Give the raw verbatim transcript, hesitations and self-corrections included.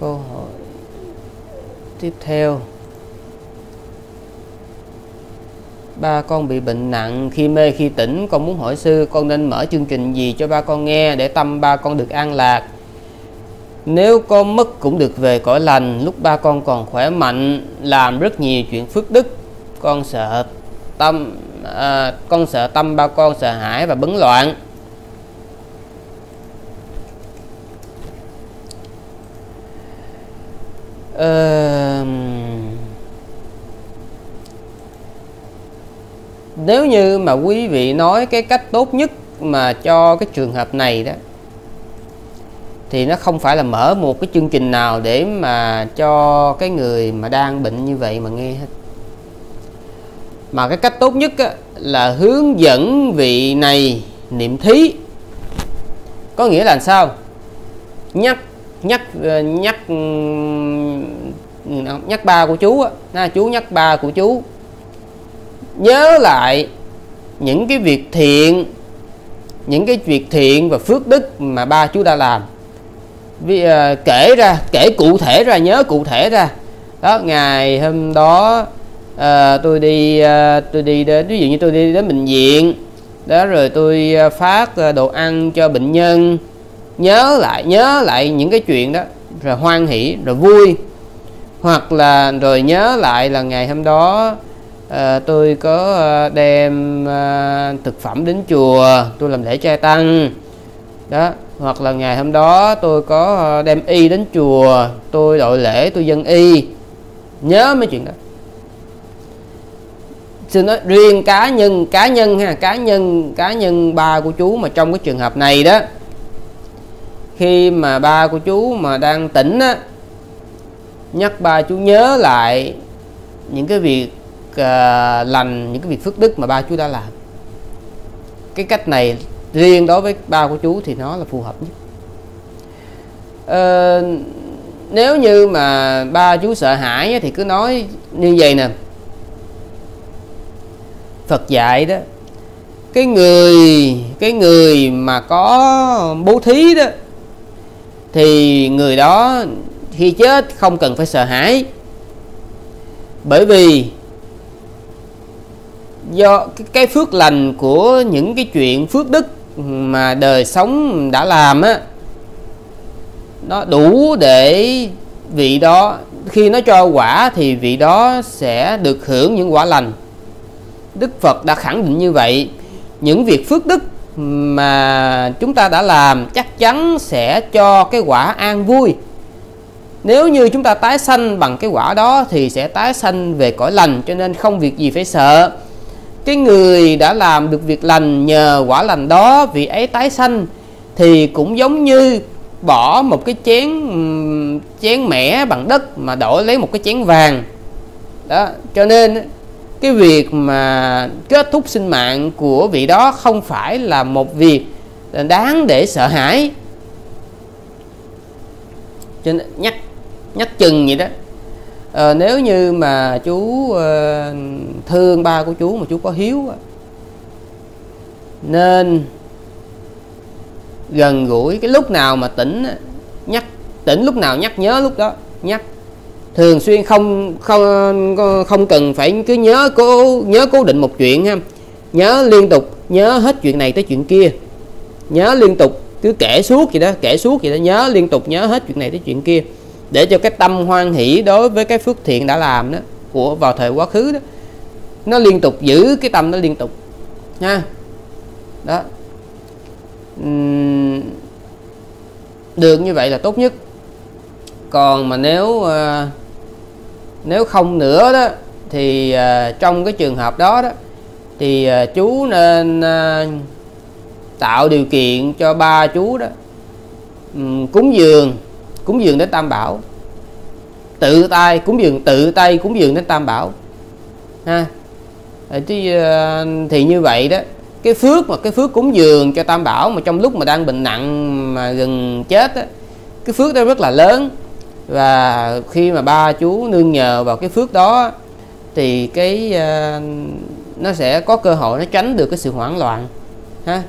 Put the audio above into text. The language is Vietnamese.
câu hỏi tiếp theo. Ba con bị bệnh nặng khi mê khi tỉnh, con muốn hỏi sư con nên mở chương trình gì cho ba con nghe để tâm ba con được an lạc. Nếu con mất cũng được về cõi lành, lúc ba con còn khỏe mạnh, làm rất nhiều chuyện phước đức. Con sợ tâm à, con sợ tâm ba con sợ hãi và bấn loạn. Ờ... Nếu như mà quý vị nói cái cách tốt nhất mà cho cái trường hợp này đó, thì nó không phải là mở một cái chương trình nào để mà cho cái người mà đang bệnh như vậy mà nghe hết. Mà cái cách tốt nhất á, là hướng dẫn vị này niệm thí. Có nghĩa là sao? Nhắc nhắc nhắc nhắc ba của chú á, na chú nhắc ba của chú nhớ lại những cái việc thiện, những cái việc thiện và phước đức mà ba chú đã làm. Vì, à, kể ra kể cụ thể ra, nhớ cụ thể ra đó. Ngày hôm đó à, tôi đi à, tôi đi đến, ví dụ như tôi đi đến bệnh viện đó, rồi tôi phát đồ ăn cho bệnh nhân, nhớ lại nhớ lại những cái chuyện đó rồi hoan hỷ rồi vui. Hoặc là rồi nhớ lại là ngày hôm đó à, tôi có đem à, thực phẩm đến chùa, tôi làm lễ trai tăng đó. Hoặc là ngày hôm đó tôi có đem y đến chùa, tôi đội lễ, tôi dân y. Nhớ mấy chuyện đó. Xin nói riêng cá nhân cá nhân ha cá nhân cá nhân ba của chú, mà trong cái trường hợp này đó, khi mà ba của chú mà đang tỉnh á, nhắc ba chú nhớ lại những cái việc à, lành, những cái việc phước đức mà ba chú đã làm. Cái cách này riêng đối với ba của chú thì nó là phù hợp nhất. Ờ, nếu như mà ba chú sợ hãi thì cứ nói như vậy nè. Phật dạy đó, cái người cái người mà có bố thí đó, thì người đó khi chết không cần phải sợ hãi. Bởi vì do cái phước lành của những cái chuyện phước đức mà đời sống đã làm á, nó đủ để vị đó khi nó cho quả thì vị đó sẽ được hưởng những quả lành. Đức Phật đã khẳng định như vậy. Những việc phước đức mà chúng ta đã làm chắc chắn sẽ cho cái quả an vui. Nếu như chúng ta tái sanh bằng cái quả đó thì sẽ tái sanh về cõi lành, cho nên không việc gì phải sợ. Cái người đã làm được việc lành, nhờ quả lành đó vị ấy tái sanh, thì cũng giống như bỏ một cái chén chén mẻ bằng đất mà đổi lấy một cái chén vàng đó. Cho nên cái việc mà kết thúc sinh mạng của vị đó không phải là một việc đáng để sợ hãi. Cho nên nhắc nhắc chừng vậy đó. Ờ, nếu như mà chú uh, thương ba của chú mà chú có hiếu á, nên gần gũi. Cái lúc nào mà tỉnh nhắc tỉnh lúc nào nhắc nhớ lúc đó, nhắc thường xuyên, không không không cần phải cứ nhớ cố nhớ cố định một chuyện ha, nhớ liên tục, nhớ hết chuyện này tới chuyện kia, nhớ liên tục, cứ kể suốt vậy đó, kể suốt vậy đó, nhớ liên tục, nhớ hết chuyện này tới chuyện kia, để cho cái tâm hoan hỷ đối với cái phước thiện đã làm đó của vào thời quá khứ đó, nó liên tục, giữ cái tâm nó liên tục nha. Đó, được như vậy là tốt nhất. Còn mà nếu nếu không nữa đó, thì trong cái trường hợp đó đó thì chú nên tạo điều kiện cho ba chú đó cúng dường cúng dường đến Tam Bảo, tự tay cúng dường tự tay cúng dường đến Tam Bảo ha. Thì, thì như vậy đó, cái phước mà cái phước cúng dường cho Tam Bảo mà trong lúc mà đang bệnh nặng mà gần chết đó, cái phước đó rất là lớn. Và khi mà ba chú nương nhờ vào cái phước đó thì cái nó sẽ có cơ hội nó tránh được cái sự hoảng loạn ha.